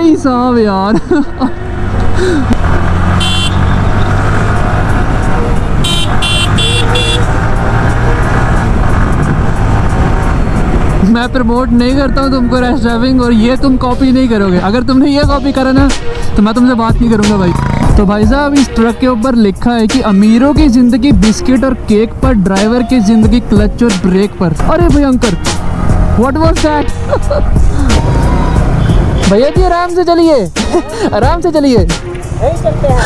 भाई साहब यार मैं प्रमोट नहीं करता हूँ तुमको रैश ड्राइविंग, और ये तुम कॉपी नहीं करोगे। अगर तुमने ये कॉपी करा ना तो मैं तुमसे बात नहीं करूँगा भाई। तो भाई साहब इस ट्रक के ऊपर लिखा है कि अमीरों की ज़िंदगी बिस्किट और केक पर, ड्राइवर की ज़िंदगी क्लच और ब्रेक पर। अरे भयंकर, व्हाट वाज दैट? भैया जी आराम से चलिए, आराम से चलिए। नहीं चलते हैं,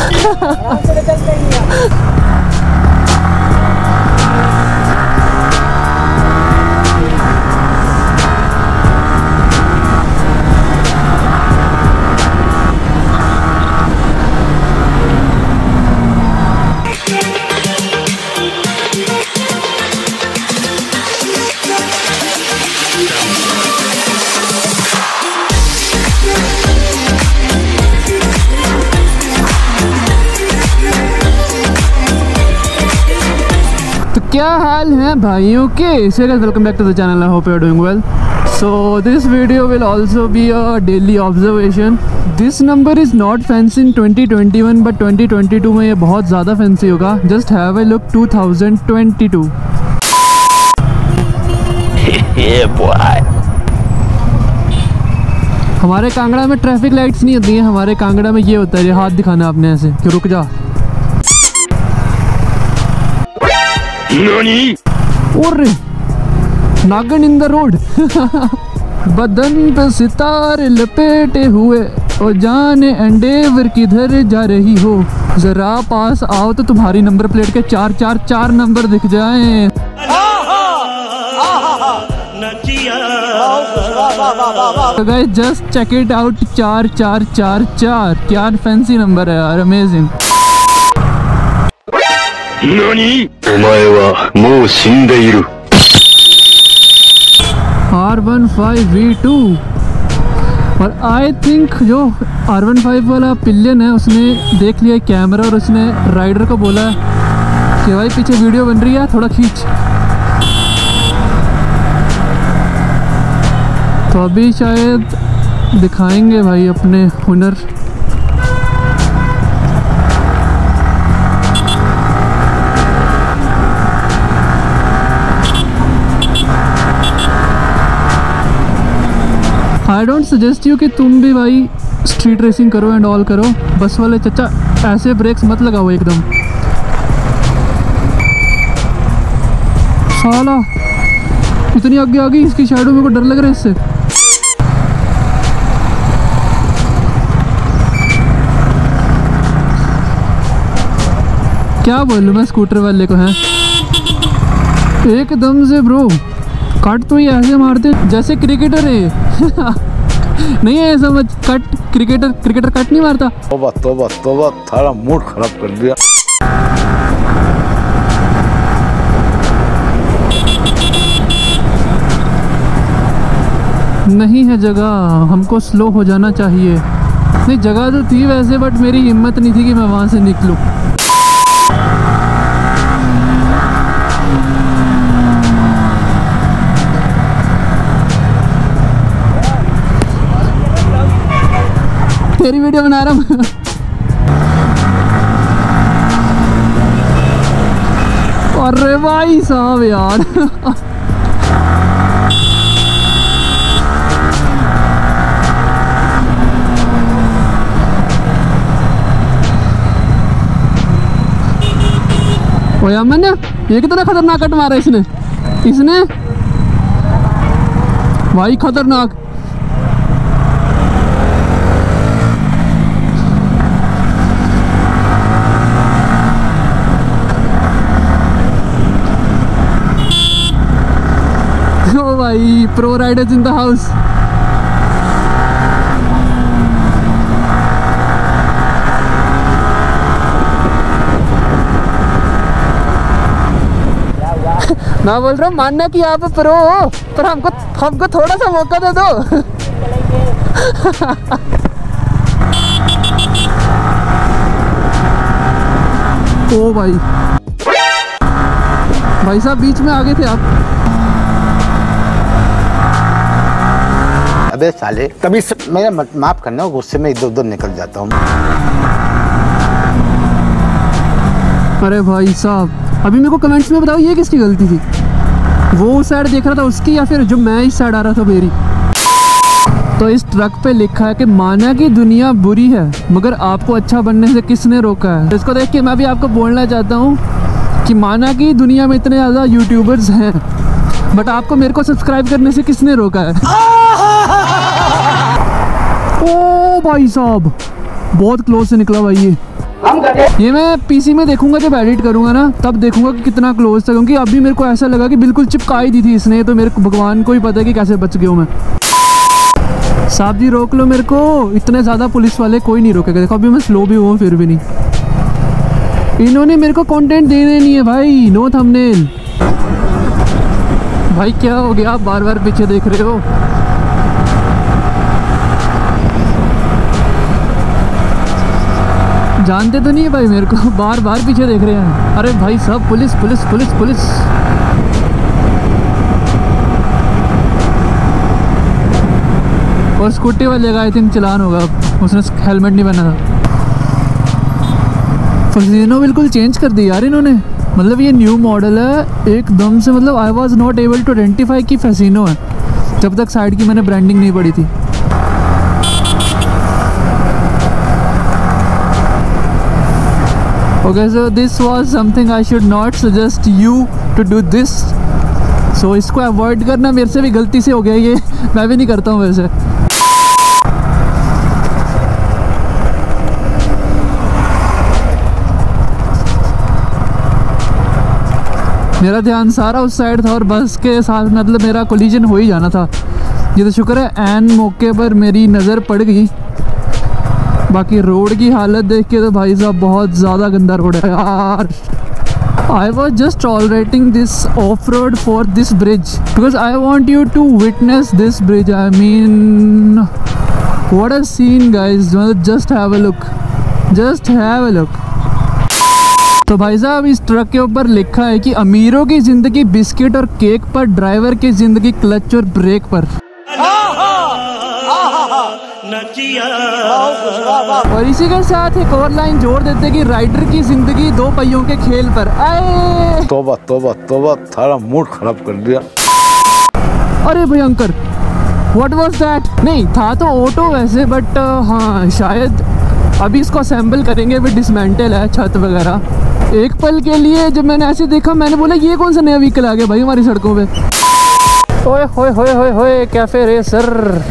आराम से चलते हैं। क्या हाल है भाइयों के? Serious welcome back to the channel. I hope you are doing well. So this video will also be a daily observation. This number is not fancy in 2021 but 2022 में ये बहुत ज़्यादा फैंसी होगा। Just have a look 2022। हमारे कांगड़ा में traffic lights नहीं होती हैं, हमारे कांगड़ा में ये होता है, ये हाथ दिखाना आपने ऐसे कि रुक जा। नागन इन द रोड बदन पे सितारे लपेटे हुए, और जाने एंडेवर किधर जा रही हो, जरा पास आओ तो तुम्हारी नंबर प्लेट के चार चार चार नंबर दिख जाएं। तो guys just check it out, चार चार चार चार, क्या फैंसी नंबर है यार, अमेजिंग। R15 v2, और आई थिंक जो R15 वाला पिलियन है उसने देख लिया कैमरा, और उसने राइडर को बोला कि भाई पीछे वीडियो बन रही है, थोड़ा खींच। तो अभी शायद दिखाएंगे भाई अपने हुनर। आई डोंट सजेस्ट यू कि तुम भी भाई स्ट्रीट रेसिंग करो एंड ऑल करो। बस वाले चचा ऐसे ब्रेक्स मत लगाओ एकदम, साला इतनी आगे आ गई, इसकी शैडो मेरे को डर लग रहा है इससे। क्या बोलूँ मैं स्कूटर वाले को, हैं एकदम से ब्रो कट तो ये ऐसे मारते जैसे क्रिकेटर है नहीं है समझ, कट क्रिकेटर कट नहीं मारता। तोबा तोबा तोबा, थारा मूड खराब कर दिया। नहीं है जगह, हमको स्लो हो जाना चाहिए। नहीं जगह तो थी वैसे, बट मेरी हिम्मत नहीं थी कि मैं वहाँ से निकलूँ। तेरी वीडियो बना रहा हूँ अरे भाई साहब यार ओ यामन, ये कितना खतरनाक कट मारा इसने, इसने भाई खतरनाक। भाई pro riders in the house. मैं बोल रहा हूँ मानना कि आप प्रो हो, पर हमको हमको थोड़ा सा मौका दे दो ओ भाई, भाई साहब बीच में आ गए थे आप। अबे साले कभी मेरा माफ करना, गुस्से में इधर उधर निकल जाता हूँ। अरे भाई साहब अभी मेरे को कमेंट्स में बताओ ये किसकी गलती थी, वो साइड देख रहा था उसकी या फिर जो मैं इस साइड आ रहा था मेरी। तो इस ट्रक पे लिखा है कि माना कि दुनिया बुरी है मगर आपको अच्छा बनने से किसने रोका है। इसको देख के मैं भी आपको बोलना चाहता हूँ कि माना कि दुनिया में इतने ज़्यादा यूट्यूबर्स हैं बट आपको मेरे को सब्सक्राइब करने से किसने रोका है। ओ भाई साहब बहुत क्लोज से निकला भाई ये मैं पीसी में देखूंगा जब एडिट करूंगा ना तब देखूंगा कि कितना क्लोज था, क्योंकि अभी मेरे को ऐसा लगा कि बिल्कुल चिपका ही दी थी इसने, तो मेरे को भगवान को ही पता है कि कैसे बच गया हूँ मैं। साहब जी रोक लो मेरे को, इतने ज़्यादा पुलिस वाले कोई नहीं रोकेगा। देखो अभी मैं स्लो भी हुआ फिर भी नहीं, इन्होंने मेरे को कंटेंट देने नहीं है भाई, नो थंबनेल। भाई क्या हो गया आप बार बार पीछे देख रहे हो। जानते तो नहीं है भाई मेरे को, बार बार पीछे देख रहे हैं। अरे भाई साहब पुलिस पुलिस पुलिस पुलिस। और स्कूटी वाले का आई थिंक चलान होगा, उसने हेलमेट नहीं पहना था। फॉर्च्यूनर बिल्कुल चेंज कर दी यार इन्होंने, मतलब ये न्यू मॉडल है एकदम से, मतलब I was not able to identify कि फॉर्च्यूनर है जब तक साइड की मैंने ब्रांडिंग नहीं पड़ी थी। Okay so this was something I should not suggest you to do this, so इसको अवॉइड करना। मेरे से भी गलती से हो गया ये, मैं भी नहीं करता हूँ वैसे। मेरा ध्यान सारा उस साइड था और बस के साथ मतलब मेरा कोलिजन हो ही जाना था, ये तो शुक्र है एन मौके पर मेरी नज़र पड़ गई। बाकी रोड की हालत देख के तो भाई साहब बहुत ज़्यादा गंदा रोड है यार। I was just tolerating this off road for this bridge because I want you to witness this bridge. I mean what a scene guys, मतलब just have a look, just have a look. तो भाई साहब इस truck के ऊपर लिखा है कि अमीरों की जिंदगी बिस्किट और केक पर, ड्राइवर की जिंदगी क्लच और ब्रेक पर। और इसी के साथ एक और लाइन जोड़ देते कि राइडर की जिंदगी दो पहियों के खेल पर। आए तोबा तोबा तोबा, सारा मूड खराब कर दिया। अरे भयंकर व्हाट वाज दैट। नहीं था तो ऑटो वैसे बट हाँ शायद अभी इसको असेंबल करेंगे, फिर डिसमेंटल है छत वगैरह। एक पल के लिए जब मैंने ऐसे देखा मैंने बोला ये कौन सा नया व्हीकल आ गया भाई हमारी सड़कों पे। ओए होए होए होए होए कैफे रेसर।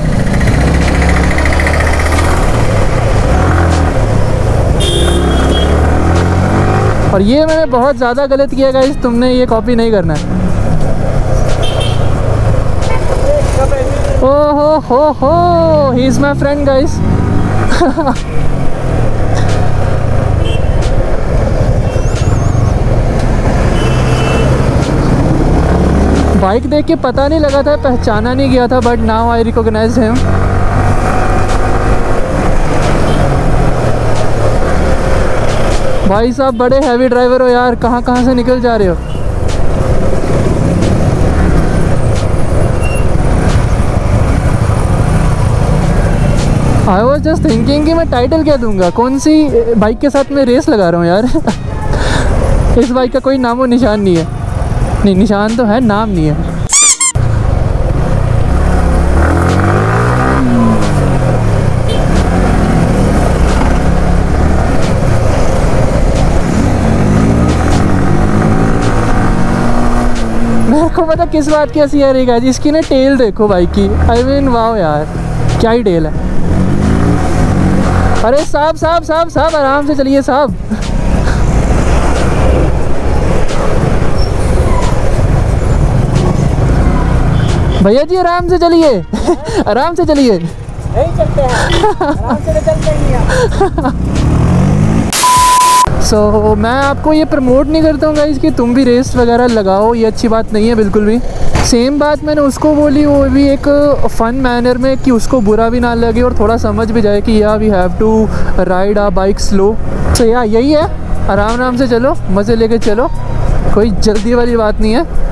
और ये मैंने बहुत ज़्यादा गलत किया गाइस, तुमने ये कॉपी नहीं करना है। ओहो हो हो he is my friend guys. Bike देख के पता नहीं लगा था, पहचाना नहीं गया था but now I recognise him. भाई साहब बड़े हैवी ड्राइवर हो यार, कहाँ कहाँ से निकल जा रहे हो। आई वॉज जस्ट थिंकिंग कि मैं टाइटल क्या दूंगा, कौन सी बाइक के साथ मैं रेस लगा रहा हूँ यार। इस बाइक का कोई नामो निशान नहीं है, नहीं निशान तो है नाम नहीं है। मेरे को पता किस बात की हंसी आ रही है, इसकी ना टेल देखो बाइक की, आई मीन वाओ यार क्या ही टेल है। अरे साहब साहब साहब साहब आराम से चलिए साहब। भैया जी आराम से चलिए। आराम से चलिए नहीं चलते हैं, आराम से चलते हैं। सो मैं आपको ये प्रमोट नहीं करता हूँ गाइस कि तुम भी रेस वगैरह लगाओ, ये अच्छी बात नहीं है बिल्कुल भी। सेम बात मैंने उसको बोली, वो भी एक फ़न मैनर में कि उसको बुरा भी ना लगे और थोड़ा समझ भी जाए कि या we have to ride our bike slow. So या यही है, आराम आराम से चलो, मज़े लेके चलो, कोई जल्दी वाली बात नहीं है।